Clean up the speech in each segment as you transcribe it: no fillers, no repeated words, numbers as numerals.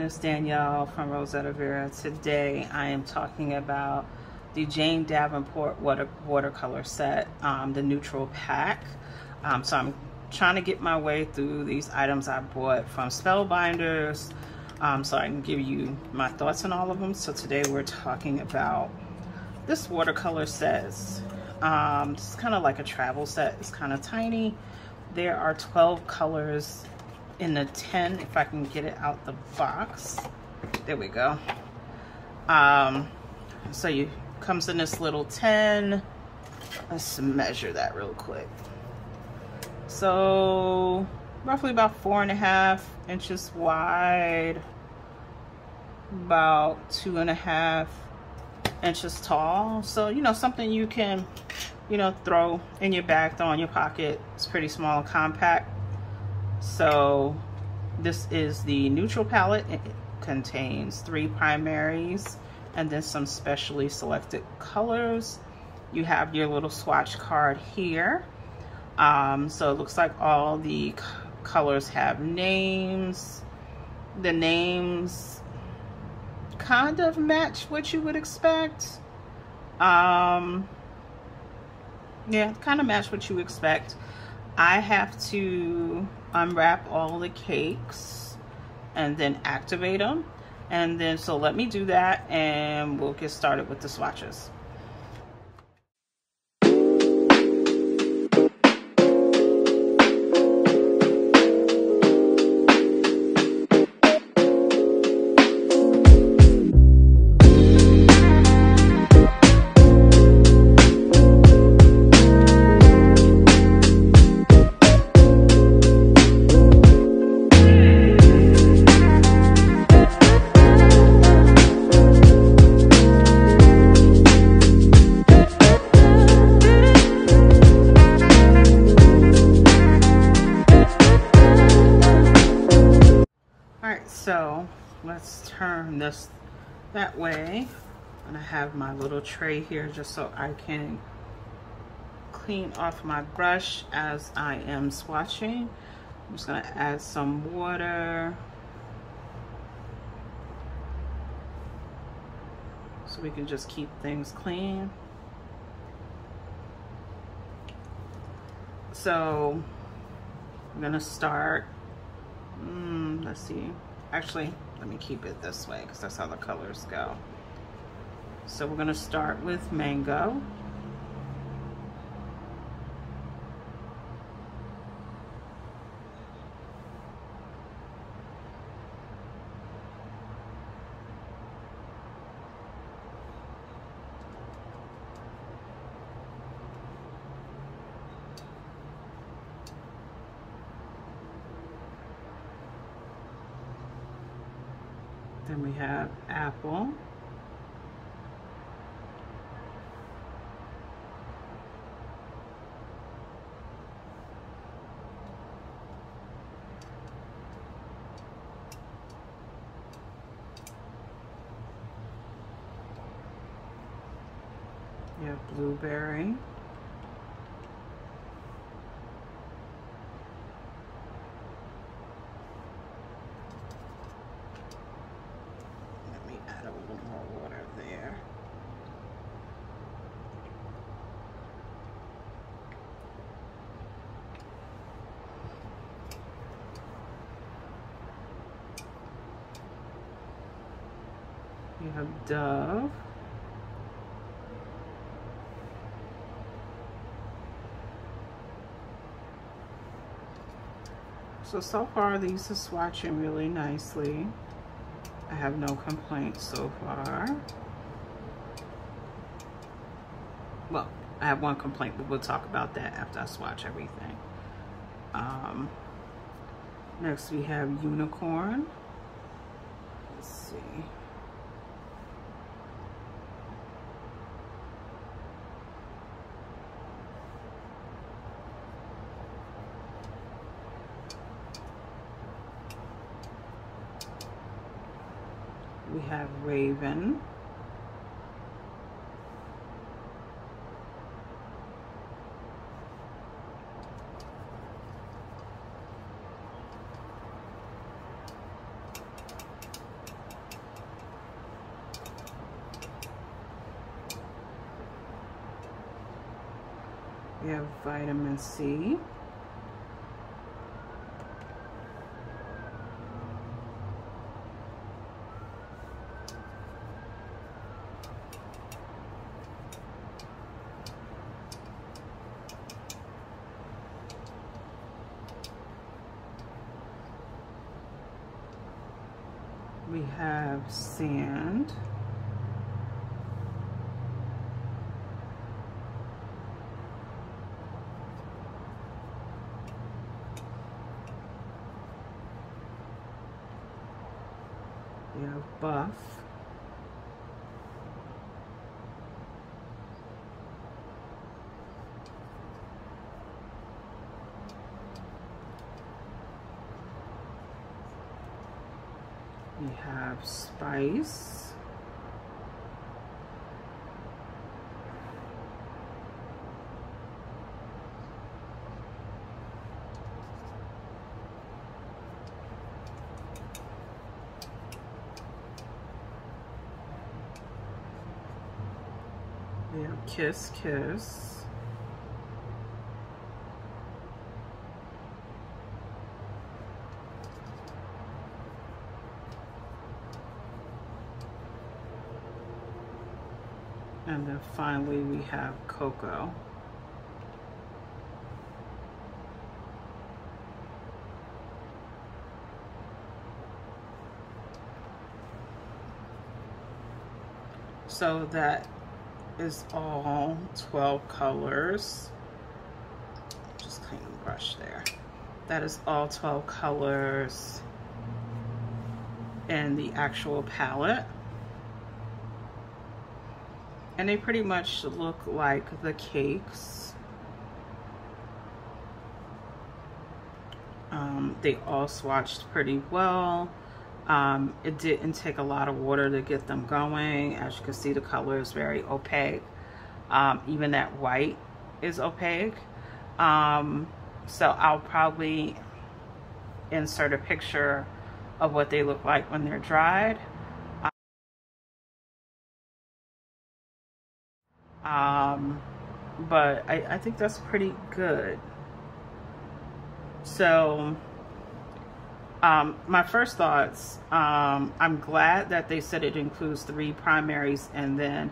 everyone, it's Danielle from Rosetta Vera. Today I am talking about the Jane Davenport watercolor set, the neutral pack. So I'm trying to get my way through these items I bought from Spellbinders, so I can give you my thoughts on all of them. So today we're talking about this watercolor set. It's kind of like a travel set. It's kind of tiny. There are 12 colors in the 10, if I can get it out the box. There we go. So it comes in this little 10. Let's measure that real quick. So roughly about 4.5 inches wide, about 2.5 inches tall. So, you know, something you can, you know, throw in your bag, throw in your pocket. It's pretty small and compact. So this is the neutral palette. It contains 3 primaries and then some specially selected colors. You have your little swatch card here. So it looks like all the colors have names. The names kind of match what you would expect. Yeah, kind of match what you expect. I have to unwrap all the cakes and then activate them. And then, so let me do that and we'll get started with the swatches. So let's turn this that way, and I have my little tray here just so I can clean off my brush as I am swatching. I'm just going to add some water so we can just keep things clean. So I'm going to start, let's see. Actually, let me keep it this way because that's how the colors go. So we're going to start with Mango. Then we have Apple. We have Blueberry. You have Dove. So far these are swatching really nicely. I have no complaints so far. Well, I have one complaint, but we'll talk about that after I swatch everything. Next we have Unicorn. Let's see. We have Raven. We have vitamin C. We have sand. We have buff. We have spice. We have kiss, kiss. And then finally we have cocoa. So that is all 12 colors. Just clean the brush there. That is all 12 colors in the actual palette. And they pretty much look like the cakes. They all swatched pretty well. It didn't take a lot of water to get them going. As you can see, the color is very opaque. Even that white is opaque. So I'll probably insert a picture of what they look like when they're dried. But I think that's pretty good. So, my first thoughts, I'm glad that they said it includes 3 primaries and then,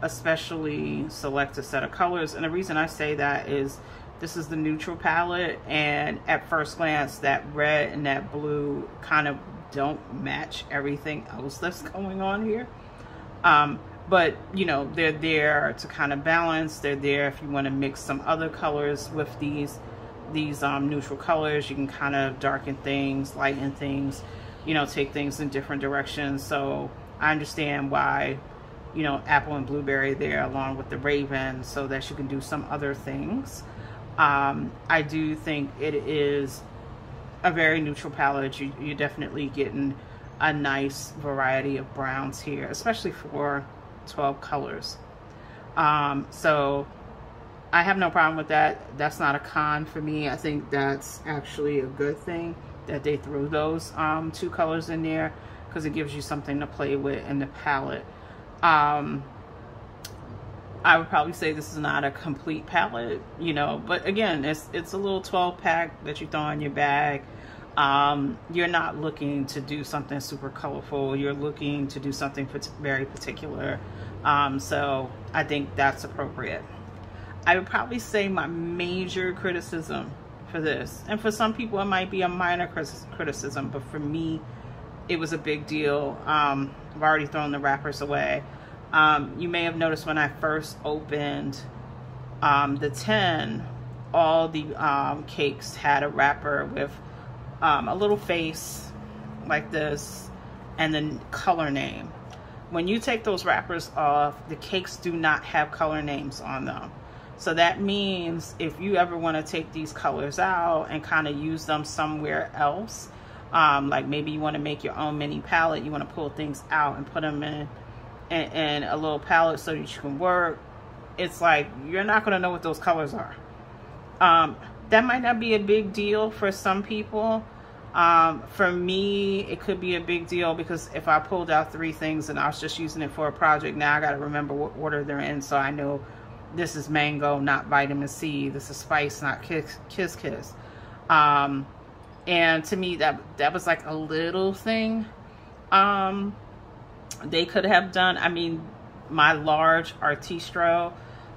especially select a set of colors. And the reason I say that is this is the neutral palette. And at first glance, that red and that blue kind of don't match everything else that's going on here. But, you know, they're there to kind of balance. They're there if you want to mix some other colors with these neutral colors. You can kind of darken things, lighten things, you know, take things in different directions. So I understand why, you know, apple and blueberry there along with the raven, so that you can do some other things. I do think it is a very neutral palette. You're definitely getting a nice variety of browns here, especially for 12 colors. So I have no problem with that. That's not a con for me. I think that's actually a good thing that they threw those 2 colors in there, because it gives you something to play with in the palette. I would probably say this is not a complete palette, you know, but again, it's a little 12 pack that you throw in your bag. You're not looking to do something super colorful. You're looking to do something very particular. So I think that's appropriate. I would probably say my major criticism for this, and for some people it might be a minor criticism, but for me, it was a big deal. I've already thrown the wrappers away. You may have noticed when I first opened the tin, all the cakes had a wrapper with a little face like this and then color name. When you take those wrappers off, the cakes do not have color names on them. So that means if you ever want to take these colors out and kind of use them somewhere else, like maybe you want to make your own mini palette, you want to pull things out and put them in a little palette so that you can work, it's like you're not going to know what those colors are. That might not be a big deal for some people. For me, it could be a big deal, because if I pulled out 3 things and I was just using it for a project, now I got to remember what order they're in, so I know This is mango, not vitamin C. This is spice, not kiss. And to me, that was like a little thing they could have done. I mean, my large Artistro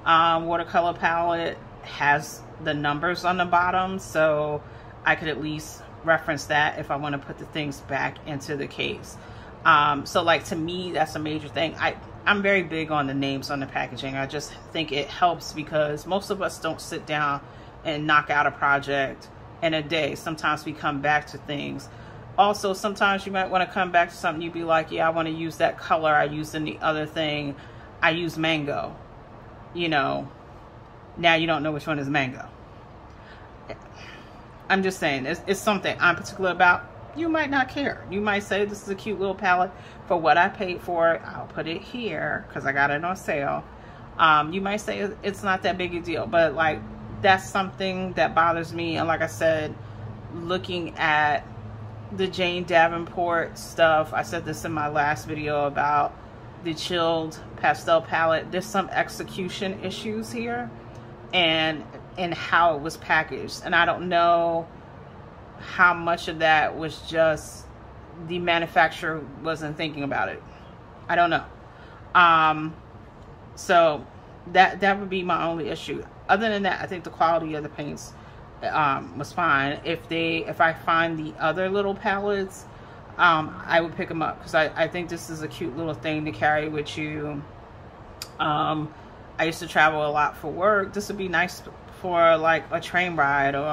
watercolor palette has the numbers on the bottom, so I could at least reference that if I want to put the things back into the case. So like, to me, that's a major thing. I'm very big on the names on the packaging. I just think it helps because most of us don't sit down and knock out a project in a day. Sometimes we come back to things. Also, sometimes you might want to come back to something. You'd be like, yeah, I want to use that color I used in the other thing. I use mango. You know, now you don't know which one is mango. I'm just saying, it's something I'm particular about. You might not care. You might say, this is a cute little palette. For what I paid for it, I'll put it here because I got it on sale. You might say it's not that big a deal, but like, that's something that bothers me. And like I said, looking at the Jane Davenport stuff, I said this in my last video about the chilled pastel palette. There's some execution issues here and in how it was packaged. And I don't know how much of that was just the manufacturer wasn't thinking about it. I don't know. So that would be my only issue. Other than that, I think the quality of the paints was fine. If I find the other little palettes, I would pick them up because I think this is a cute little thing to carry with you. I used to travel a lot for work. This would be nice for like a train ride or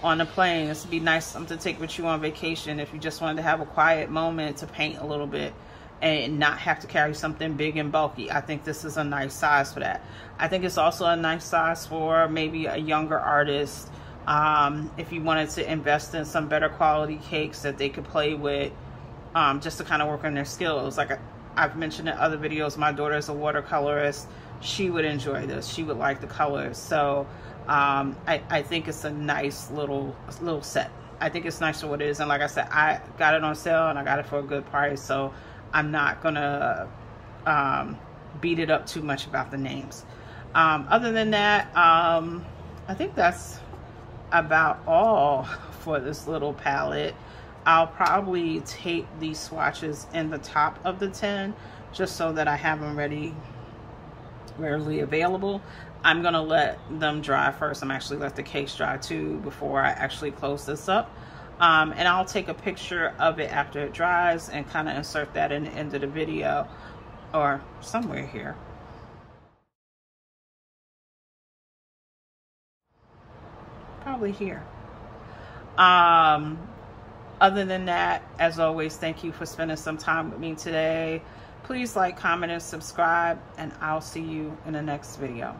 on the plane. This would be nice, something to take with you on vacation if you just wanted to have a quiet moment to paint a little bit and not have to carry something big and bulky. I think this is a nice size for that. I think it's also a nice size for maybe a younger artist. If you wanted to invest in some better quality cakes that they could play with, just to kind of work on their skills. Like I've mentioned in other videos, my daughter is a watercolorist. She would enjoy this. She would like the colors. So I think it's a nice little set. I think it's nice for what it is. And like I said, I got it on sale and I got it for a good price. So I'm not gonna beat it up too much about the names. Other than that, I think that's about all for this little palette. I'll probably tape these swatches in the top of the tin just so that I have them readily available. I'm gonna let them dry first. I'm actually let the cakes dry too before I actually close this up. And I'll take a picture of it after it dries and kind of insert that in the end of the video or somewhere here. Probably here. Other than that, as always, thank you for spending some time with me today. Please like, comment, and subscribe, and I'll see you in the next video.